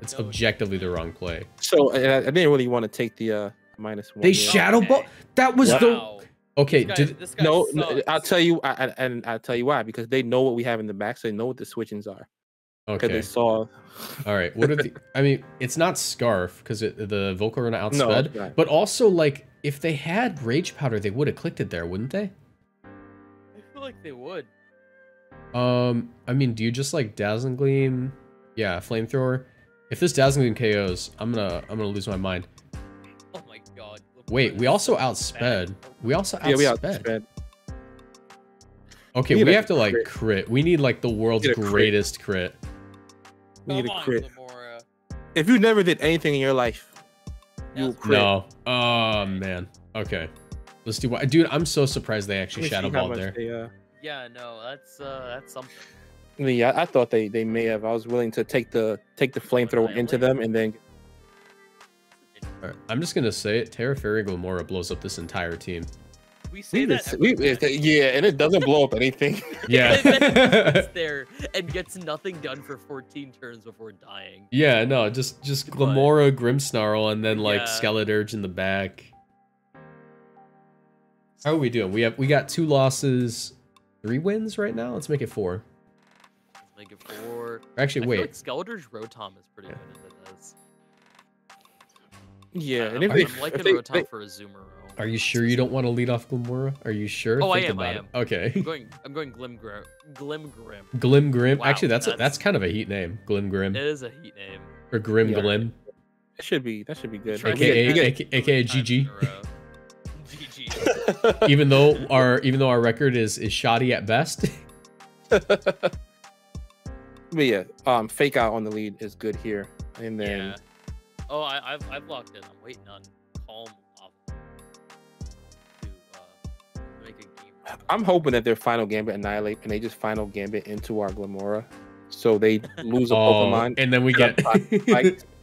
It's no, objectively the wrong play. So I, I didn't really want to take the uh, minus one. They yet. Shadow okay. Ball. That was wow. the. Okay, this guy, did, this guy no, no, I'll tell you, I, I, and I'll tell you why because they know what we have in the back, so they know what the switchings are. Okay. They saw. All right. What are the? I mean, it's not Scarf because the Volcarona outsped. No, but also, like, if they had Rage Powder, they would have clicked it there, wouldn't they? I feel like they would. Um, I mean, do you just like Dazzling Gleam? Yeah, Flamethrower. If this Dazzling Gleam K Os, I'm gonna, I'm gonna lose my mind. Oh my god. Wait, we also outsped. We also outsped. Yeah, we outsped. Okay, we, we have to like crit. crit. We need like the world's greatest crit. crit. We need a crit. If you never did anything in your life, you'll crit. No. Oh, man. Okay. Let's do what. Dude, I'm so surprised they actually Shadow Balled there. They, uh... Yeah, no, that's uh, that's something. Yeah, I thought they, they may have. I was willing to take the take the Flamethrower into them and then. All right, I'm just going to say it. Terra Fairy Glimmora blows up this entire team. We say we that. We, yeah, and it doesn't blow up anything. Yeah. It's there and gets nothing done for fourteen turns before dying. Yeah, no, just just Glimmora, Grimmsnarl, and then like yeah. Skeledirge in the back. How are we doing? We have we got two losses, three wins right now. Let's make it four. Let's make it four. Actually, I wait. Like Skeledirge Rotom is pretty yeah. good into this. Yeah, I'm, and if I'm they, liking if they, Rotom they, for a Azumarill. Are you sure you don't want to lead off Glimmora? Are you sure? Oh, Think I am. About I am. It. Okay. I'm going. I'm going Glimgrim. Glimgrim. Glimgrim. Wow, Actually, that's that's, a, that's kind of a heat name. Glimgrim. It is a heat name. Or Grim yeah. Glim. It should be. That should be good. A K A. A K A. G G. G G. even though our even though our record is is shoddy at best. But yeah, um, Fake Out on the lead is good here, and then. Yeah. Oh, I, I've I've locked in. I'm waiting on Calm Lava to uh, make a game. I'm hoping that their final gambit annihilate, and they just final gambit into our Glimmora, so they lose a oh, Pokemon, and then we get.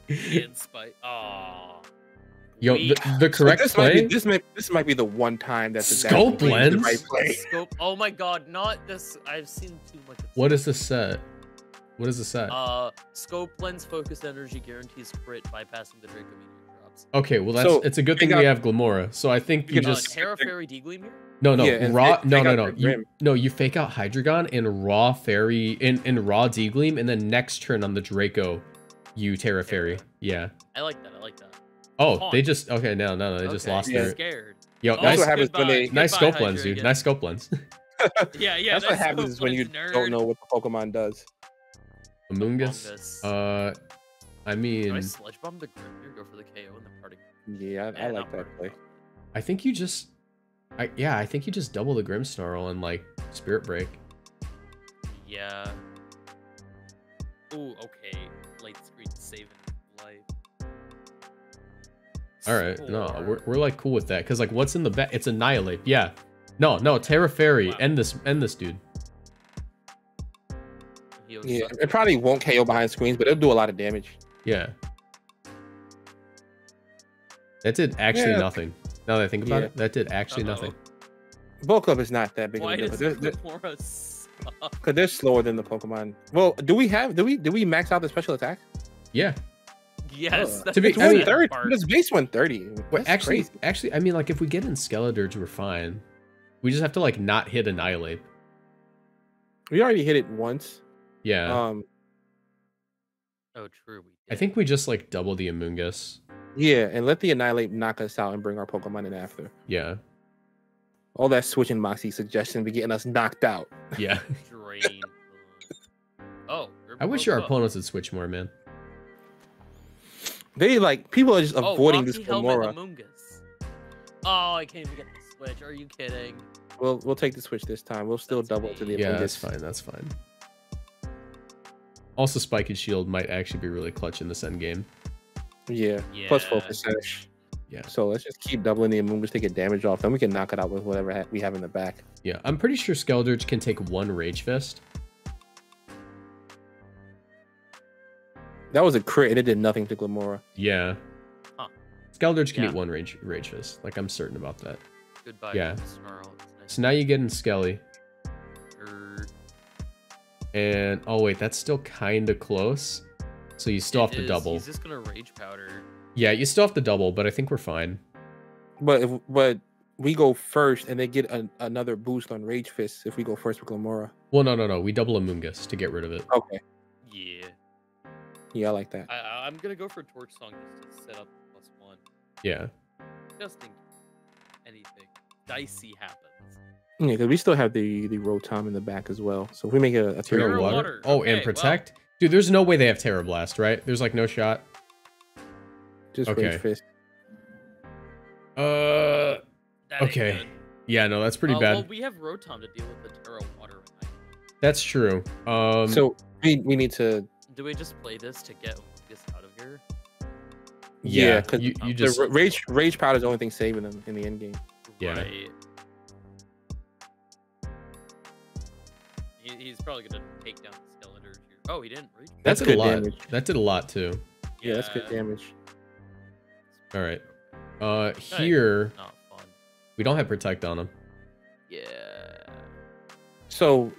In spite. Oh. Yo, the, the correct so this play. Might be, this might this might be the one time that's Scope exactly Lens. Right play. Scope. Oh my God, not this! I've seen too much. Of what is the set? What is the set? Uh, Scope Lens focused energy guarantees crit bypassing the Draco Meteor drops. Okay, well that's so, it's a good thing got, we have Glimmora. So I think you, you know, just Terra Fairy D-Gleam here? No, no, yeah, raw. It, no, no, no. You, no, you Fake Out Hydreigon and raw Fairy in in raw D-Gleam, and then next turn on the Draco. You Terra Fairy, yeah. I like that. I like that. Oh, Haunt. They just okay. No, no, no. They okay. just lost yeah. their. Scared. Yo, oh, nice, what happens when they, nice scope lens, dude. Again. Nice scope lens. yeah, yeah. That's, that's what happens when you nerd. Don't know what the Pokemon does. Amoongus. Uh, I mean. Do I sludge bomb the Grimmsnarl, go for the K O in the party? Yeah, I, I like that play. I think you just, I yeah, I think you just double the Grimmsnarl and like Spirit Break. Yeah. Ooh, okay. Light screen saving life. All right, so, no, we're we're like cool with that because like what's in the back? It's annihilate. Yeah, no, no, Terra Fairy. Wow. End this, end this, dude. Yeah, it probably won't K O behind screens, but it'll do a lot of damage. Yeah. That did actually yeah. nothing. Now that I think about yeah. it, that did actually uh-oh. nothing. Bulk up is not that big. Why of a deal. Because they're slower than the Pokemon. Well, do we have do we do we max out the special attack? Yeah. Yes. Uh, to be it's one thirty. It's base one thirty. Well, actually, crazy. actually, I mean, like if we get in Skeledirge, we're fine. We just have to like not hit Annihilate. We already hit it once. Yeah. Um. Oh, true. We did. I think we just like double the Amoongus. Yeah, and let the Annihilate knock us out and bring our Pokemon in after. Yeah. All that switching Moxie suggestion be getting us knocked out. Yeah. oh. I wish your up. opponents would switch more, man. They like people are just oh, avoiding Moxie this Glimmora. Oh, I can't even get the switch. Are you kidding? We'll we'll take the switch this time. We'll still that's double me. to the Amoongus. Yeah, that's fine. That's fine. Also, Spiky Shield might actually be really clutch in this end game. Yeah. yeah. Plus focus. Yeah. So let's just keep doubling the Amoongus to get damage off. Then we can knock it out with whatever ha we have in the back. Yeah, I'm pretty sure Skeledirge can take one Rage Fist. That was a crit and it did nothing to Glimmora. Yeah. Huh. Skeledirge can yeah. eat one Rage Rage Fist. Like, I'm certain about that. Goodbye, yeah. Snarl. Nice. So now you get in Skelly. Er... And, oh wait, that's still kind of close. So you still it have to is. double. He's just going to Rage Powder. Yeah, you still have to double, but I think we're fine. But if, but we go first, and they get a, another boost on Rage Fist if we go first with Glimmora. Well, no, no, no. We double Amoongus to get rid of it. Okay. Yeah. Yeah, I like that. I, I'm going to go for Torch Song just to set up plus one. Yeah. Just in anything dicey happens. Yeah, because we still have the, the Rotom in the back as well. So if we make a, a Terra, Terra Water. Water. Oh, okay, and Protect? Wow. Dude, there's no way they have Terra Blast, right? There's like no shot. Just okay. Rage Fist. Uh. Okay. Good. Yeah, no, that's pretty uh, bad. Well, we have Rotom to deal with the Terra Water. That's true. Um. So we we need to. Do we just play this to get this out of here? Yeah, because yeah, you, you just the rage rage powder is the only thing saving them in the end game. Yeah. Right. He, he's probably gonna take down the Skeledirge here. Oh, he didn't. Rage that did a lot. Damage. That did a lot too. Yeah, yeah, that's good damage. All right. Uh, here not fun. We don't have Protect on him. Yeah. So,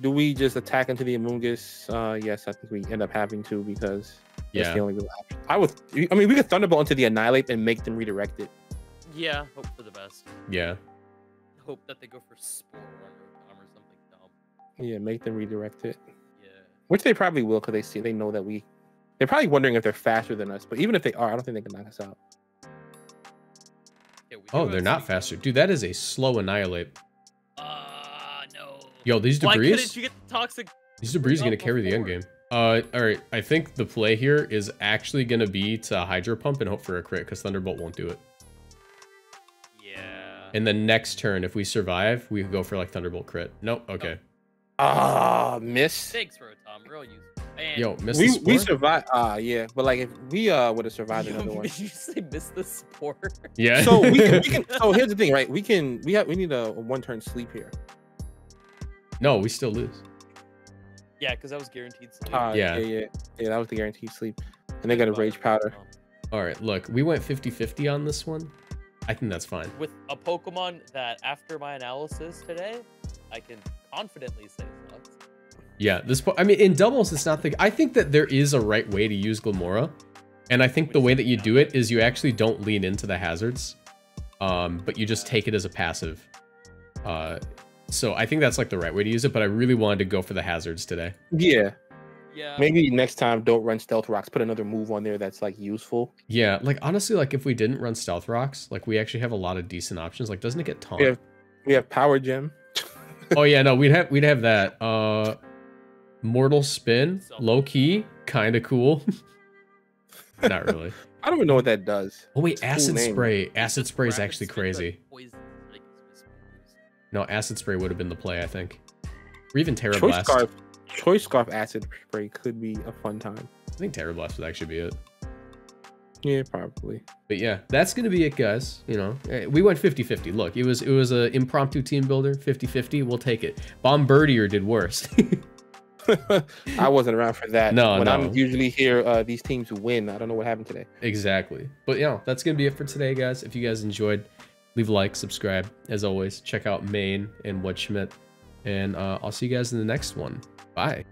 do we just attack into the Amoongus? Uh, yes, I think we end up having to because yeah. that's the only real option. I would. I mean, we could Thunderbolt into the Annihilate and make them redirect it. Yeah. Hope for the best. Yeah. Hope that they go for Spore or, or something dumb. Yeah, make them redirect it. Yeah. Which they probably will because they see they know that we. They're probably wondering if they're faster than us, but even if they are, I don't think they can knock us out. Yeah, oh, they're not faster. Dude, that is a slow Annihilate. Ah, uh, no. Yo, these debris. Why couldn't you get the toxic? These debris is going to carry the end game. Uh, all right. I think the play here is actually going to be to Hydro Pump and hope for a crit because Thunderbolt won't do it. Yeah. And the next turn, if we survive, we go for like Thunderbolt crit. Nope. Okay. Ah, oh. uh, miss. Thanks, Rotom. Real useful. Man. Yo, miss we, the spore? We survived. Ah, uh, yeah. But like, if we uh would have survived Yo, another one. Did you say miss the spore? Yeah. So we can. We can so here's the thing, right? We can. We have. We need a, a one-turn sleep here. No, we still lose. Yeah, because that was guaranteed sleep. Uh, yeah. yeah, yeah, yeah. That was the guaranteed sleep, and they got a rage powder. All right, look, we went fifty fifty on this one. I think that's fine. With a Pokemon that, after my analysis today, I can confidently say sucks. Yeah, this. Po I mean, in doubles, it's not the. I think that there is a right way to use Glimmora, and I think the way that you do it is you actually don't lean into the hazards, um, but you just take it as a passive. Uh, so I think that's like the right way to use it. But I really wanted to go for the hazards today. Yeah. Yeah. Maybe next time, don't run Stealth Rocks. Put another move on there that's like useful. Yeah, like honestly, like if we didn't run Stealth Rocks, like we actually have a lot of decent options. Like, doesn't it get taunt? We have, we have Power Gem. Oh yeah, no, we'd have we'd have that. Uh, Mortal Spin, low key, kind of cool. Not really. I don't even know what that does. Oh wait, Acid Spray. Acid Spray is actually crazy. No, Acid Spray would have been the play, I think. Or even Terra Blast. Choice Scarf Acid Spray could be a fun time. I think Terra Blast would actually be it. Yeah, probably. But yeah, that's gonna be it, guys. You know, we went fifty fifty. Look, it was it was a impromptu team builder, fifty fifty. We'll take it. Bombardier did worse. I wasn't around for that. No, when no. I'm usually here, uh, these teams win. I don't know what happened today. Exactly. But you know, that's gonna be it for today, guys. If you guys enjoyed, leave a like, subscribe. As always, check out Maine and What Schmidt, and uh, I'll see you guys in the next one. Bye.